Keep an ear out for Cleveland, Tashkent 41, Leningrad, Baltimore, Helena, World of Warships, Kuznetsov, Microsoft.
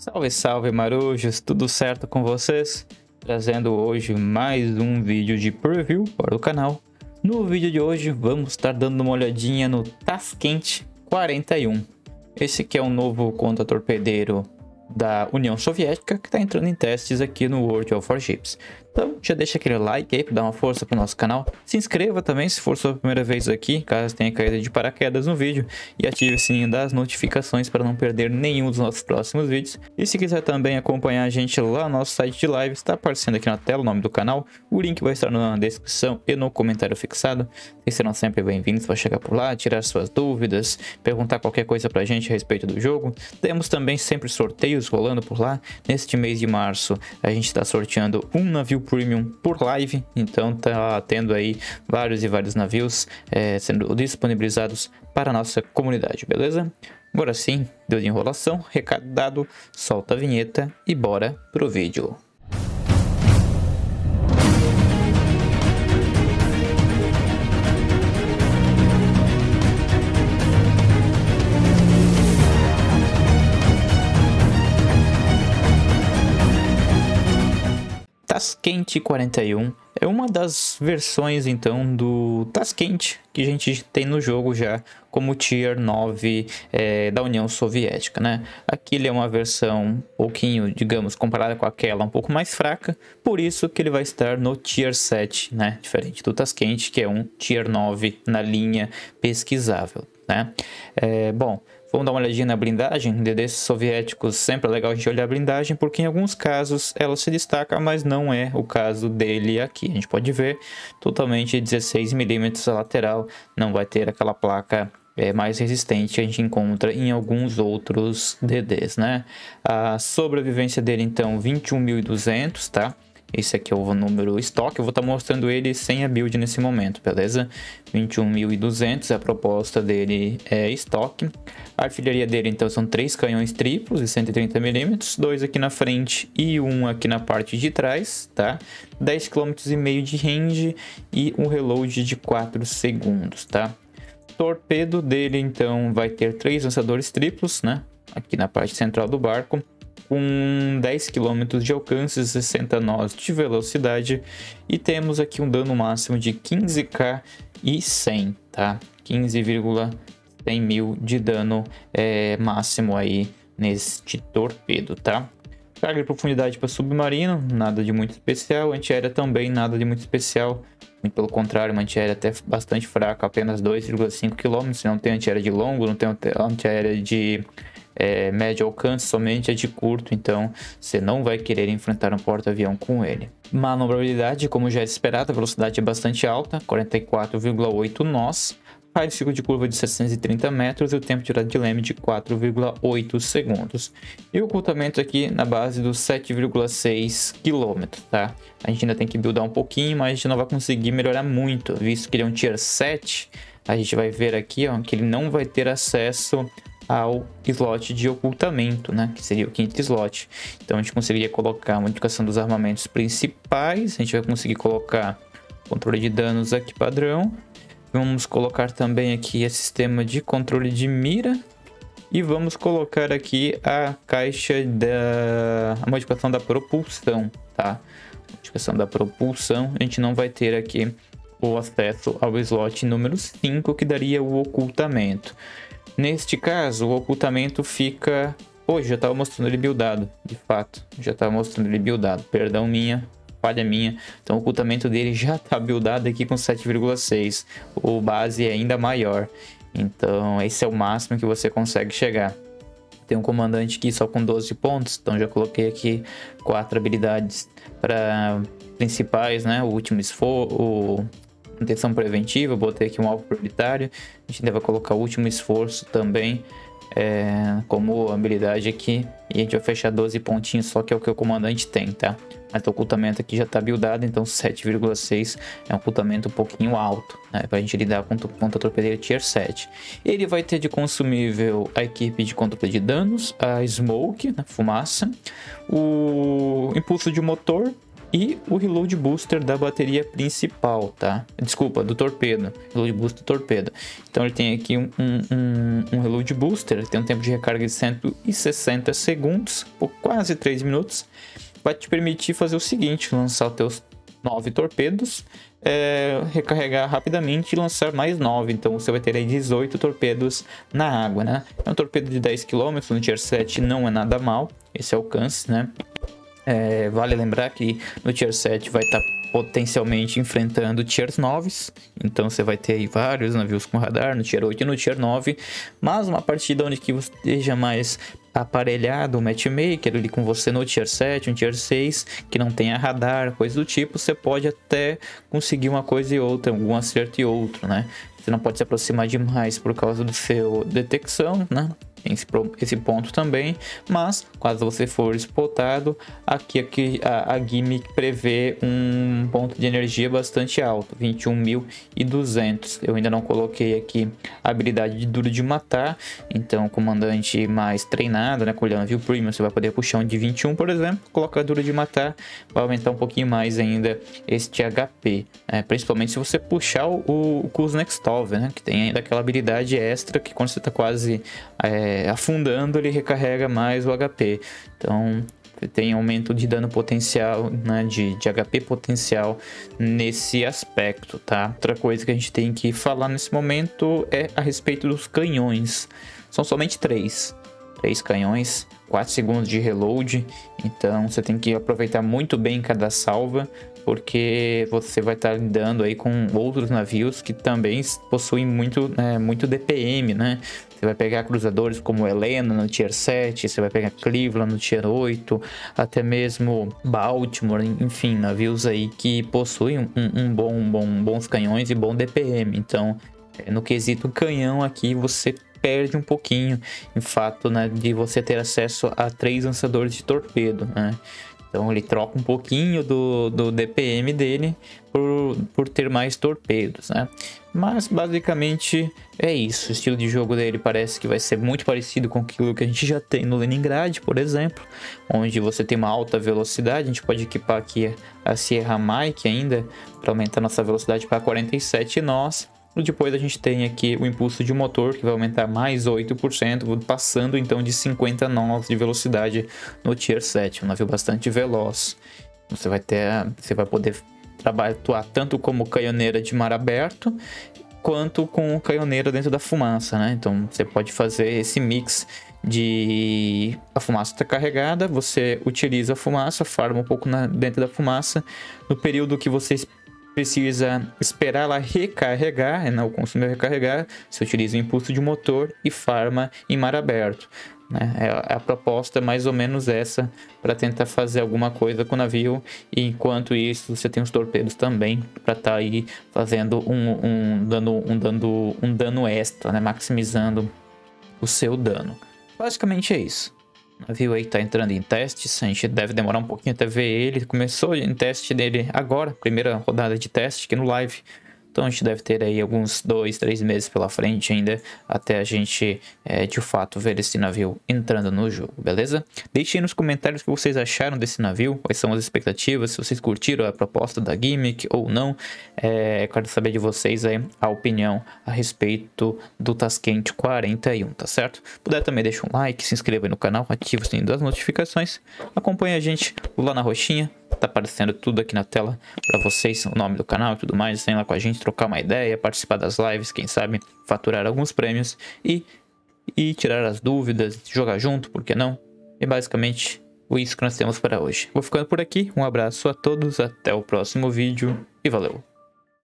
Salve, salve marujos, tudo certo com vocês? Trazendo hoje mais um vídeo de preview para o canal. No vídeo de hoje vamos estar dando uma olhadinha no Tashkent 41. Esse aqui é um novo contra-torpedeiro da União Soviética que está entrando em testes aqui no World of Warships. Então já deixa aquele like aí para dar uma força para o nosso canal. Se inscreva também se for sua primeira vez aqui, caso tenha caído de paraquedas no vídeo. E ative o sininho das notificações para não perder nenhum dos nossos próximos vídeos. E se quiser também acompanhar a gente lá no nosso site de live, está aparecendo aqui na tela o nome do canal. O link vai estar na descrição e no comentário fixado. Vocês serão sempre bem-vindos para chegar por lá, tirar suas dúvidas, perguntar qualquer coisa para a gente a respeito do jogo. Temos também sempre sorteios rolando por lá. Neste mês de março a gente está sorteando um navio Premium por live, então tá tendo aí vários e vários navios sendo disponibilizados para a nossa comunidade, beleza? Agora sim, deu de enrolação, recado dado, solta a vinheta e bora pro vídeo. Tashkent 41 é uma das versões então do Tashkent que a gente tem no jogo já como Tier 9 da União Soviética, né? Aqui ele é uma versão um pouquinho, digamos, comparada com aquela um pouco mais fraca, por isso que ele vai estar no Tier 7, né? Diferente do Tashkent que é um Tier 9 na linha pesquisável, né? Bom, vamos dar uma olhadinha na blindagem. DDs soviéticos, sempre é legal a gente olhar a blindagem, porque em alguns casos ela se destaca, mas não é o caso dele aqui. A gente pode ver totalmente 16mm a lateral, não vai ter aquela placa mais resistente que a gente encontra em alguns outros DDs, né? A sobrevivência dele então 21.200, tá? Esse aqui é o número estoque, eu vou estar mostrando ele sem a build nesse momento, beleza? 21.200, a proposta dele é estoque. A artilharia dele então são 3 canhões triplos de 130mm, 2 aqui na frente e 1 aqui na parte de trás, tá? 10,5 km de range e um reload de 4 segundos, tá? Torpedo dele então vai ter 3 lançadores triplos, né? Aqui na parte central do barco, com 10 km de alcance, 60 nós de velocidade, e temos aqui um dano máximo de 15k e 100, tá? 15,100 mil de dano máximo aí neste torpedo, tá? Carga de profundidade para submarino, nada de muito especial. Antiaérea também, nada de muito especial. Muito pelo contrário, uma antiaérea até bastante fraca, apenas 2,5 km. Não tem antiaérea de longo, não tem antiaérea de médio alcance, somente é de curto, então você não vai querer enfrentar um porta-avião com ele. Manobrabilidade, como já é esperado, a velocidade é bastante alta, 44,8 nós. Raio de ciclo de curva de 730 metros e o tempo de tirada de leme de 4,8 segundos. E o ocultamento aqui na base dos 7,6 km, tá? A gente ainda tem que buildar um pouquinho, mas a gente não vai conseguir melhorar muito, visto que ele é um Tier 7, a gente vai ver aqui ó, que ele não vai ter acesso ao slot de ocultamento, né? Que seria o quinto slot. Então a gente conseguiria colocar a modificação dos armamentos principais. A gente vai conseguir colocar controle de danos aqui padrão. Vamos colocar também aqui o sistema de controle de mira. E vamos colocar aqui a caixa da a modificação da propulsão, tá? A modificação da propulsão, a gente não vai ter aqui o acesso ao slot número 5, que daria o ocultamento. Neste caso, o ocultamento fica... Hoje já estava mostrando ele buildado, de fato. Já estava mostrando ele buildado. Perdão minha, falha minha. Então o ocultamento dele já está buildado aqui com 7,6. O base é ainda maior. Então esse é o máximo que você consegue chegar. Tem um comandante aqui só com 12 pontos. Então já coloquei aqui 4 habilidades para principais, né? O último esforço... Manutenção preventiva, botei aqui um alvo prioritário. A gente ainda vai colocar o último esforço também como habilidade aqui. E a gente vai fechar 12 pontinhos, só que é o que o comandante tem, tá? Mas o ocultamento aqui já tá buildado, então 7,6 é um ocultamento um pouquinho alto, né? Pra gente lidar com o contra-torpedeiro Tier 7. Ele vai ter de consumível a equipe de controle de danos, a smoke, a fumaça, o impulso de motor, e o reload booster da bateria principal, tá? Desculpa, do torpedo, reload booster do torpedo. Então ele tem aqui um reload booster, tem um tempo de recarga de 160 segundos, por quase 3 minutos. Vai te permitir fazer o seguinte: lançar os teus 9 torpedos, recarregar rapidamente e lançar mais 9. Então você vai ter aí 18 torpedos na água, né? É um torpedo de 10 km no Tier 7, não é nada mal esse alcance, né? Vale lembrar que no Tier 7 vai estar potencialmente enfrentando Tier 9, então você vai ter aí vários navios com radar no Tier 8 e no Tier 9, mas uma partida onde que você esteja mais aparelhado, um matchmaker ali com você no Tier 7, um Tier 6, que não tenha radar, coisa do tipo, você pode até conseguir uma coisa e outra, um acerto e outro, né? Você não pode se aproximar demais por causa do seu detecção, né? Esse ponto também, mas caso você for spotado, aqui a gimmick prevê um ponto de energia bastante alto, 21.200. Eu ainda não coloquei aqui a habilidade de duro de matar, então o comandante mais treinado, né, com o navio premium, você vai poder puxar um de 21, por exemplo, colocar duro de matar, vai aumentar um pouquinho mais ainda este HP, principalmente se você puxar o Kuznetsov, né, que tem ainda aquela habilidade extra que quando você está quase afundando, ele recarrega mais o HP. Então tem aumento de dano potencial, né, de HP potencial nesse aspecto, tá? Outra coisa que a gente tem que falar nesse momento é a respeito dos canhões. São somente 3 canhões, 4 segundos de reload, então você tem que aproveitar muito bem cada salva, porque você vai estar lidando aí com outros navios que também possuem muito DPM, né? Você vai pegar cruzadores como Helena no Tier 7, você vai pegar Cleveland no Tier 8, até mesmo Baltimore, enfim, navios aí que possuem bons canhões e bom DPM. Então, no quesito canhão aqui, você perde um pouquinho, em fato, né, de você ter acesso a 3 lançadores de torpedo, né? Então ele troca um pouquinho do DPM dele por ter mais torpedos, né? Mas basicamente é isso. O estilo de jogo dele parece que vai ser muito parecido com aquilo que a gente já tem no Leningrad, por exemplo, onde você tem uma alta velocidade. A gente pode equipar aqui a Sierra Mike ainda para aumentar nossa velocidade para 47 nós. Depois a gente tem aqui o impulso de motor, que vai aumentar mais 8%, passando então de 50 nós de velocidade no Tier 7, um navio bastante veloz. Você vai poder atuar tanto como canhoneira de mar aberto, quanto com canhoneira dentro da fumaça, né? Então você pode fazer esse mix de a fumaça está carregada, você utiliza a fumaça, farma um pouco dentro da fumaça, no período que você precisa esperar ela recarregar, né, o consumidor recarregar, você utiliza o impulso de motor e farma em mar aberto, né? A proposta é mais ou menos essa, para tentar fazer alguma coisa com o navio, e enquanto isso você tem os torpedos também para estar aí fazendo um dano extra, né, maximizando o seu dano. Basicamente é isso. O navio aí tá entrando em testes, a gente deve demorar um pouquinho até ver ele. Começou em teste dele agora, primeira rodada de teste aqui no live. Então a gente deve ter aí alguns 2, 3 meses pela frente ainda, até a gente de fato ver esse navio entrando no jogo, beleza? Deixem nos comentários o que vocês acharam desse navio, quais são as expectativas, se vocês curtiram a proposta da gimmick ou não. Quero saber de vocês aí a opinião a respeito do Tashkent 41, tá certo? Se puder também deixa um like, se inscreva aí no canal, ativa o sininho das notificações, acompanha a gente lá na roxinha. Tá aparecendo tudo aqui na tela para vocês, o nome do canal e tudo mais. Vem lá com a gente trocar uma ideia, participar das lives, quem sabe faturar alguns prêmios e tirar as dúvidas, jogar junto, por que não? E basicamente isso que nós temos para hoje. Vou ficando por aqui, um abraço a todos, até o próximo vídeo e valeu!